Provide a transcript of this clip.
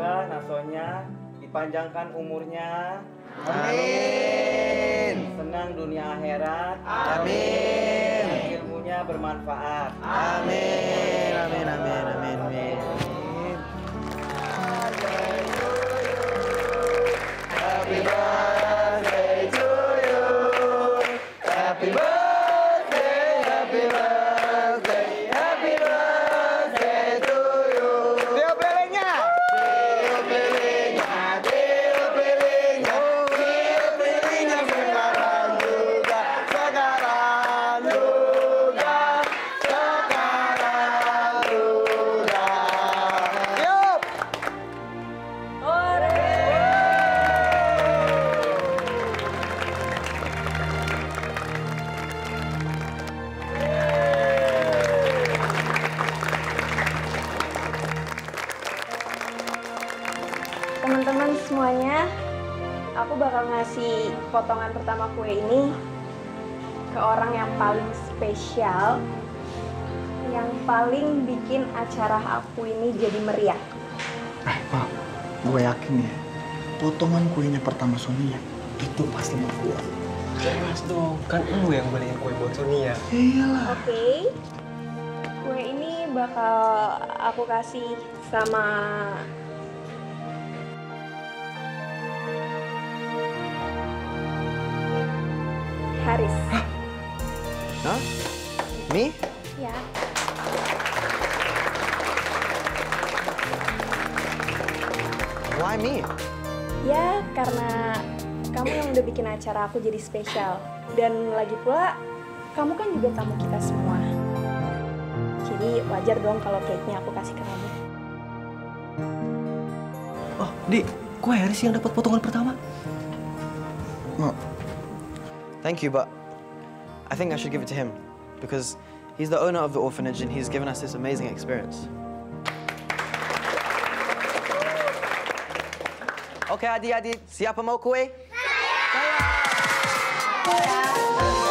semoga Nasonya dipanjangkan umurnya. Amin. Senang dunia akhirat. Amin. Ilmunya bermanfaat. Amin. Amin. Amin. Amin. Amin. Happy birthday to you. Happy birthday. Happy birthday. Happy birthday to you. Tio Pelenya. Tio Pelenya. Tio Pelenya. Tio Pelenya sekarang juga. Sekarang juga. Sekarang juga. Yup. Ore. Teman-teman semuanya, aku bakal ngasih potongan pertama kue ini ke orang yang paling spesial, yang paling bikin acara aku ini jadi meriah. Pak, gue yakin ya, potongan kuenya pertama Sonia itu pasti mau gue. Jelas dong, kan lu yang beliin kue buat Sonia. Iyalah. Oke, kue ini bakal aku kasih sama Harris. Hah? Ini? Ya. Why me? Ya, karena kamu yang udah bikin acara aku jadi spesial. Dan lagi pula, kamu kan juga tamu kita semua. Jadi wajar dong kalau cake-nya aku kasih ke kamu. Oh, Di, kok Harris yang dapat potongan pertama? Oh. Thank you, but I think I should give it to him because he's the owner of the orphanage and he's given us this amazing experience. Okay, adik-adik, siapa mau kue? Saya. Saya.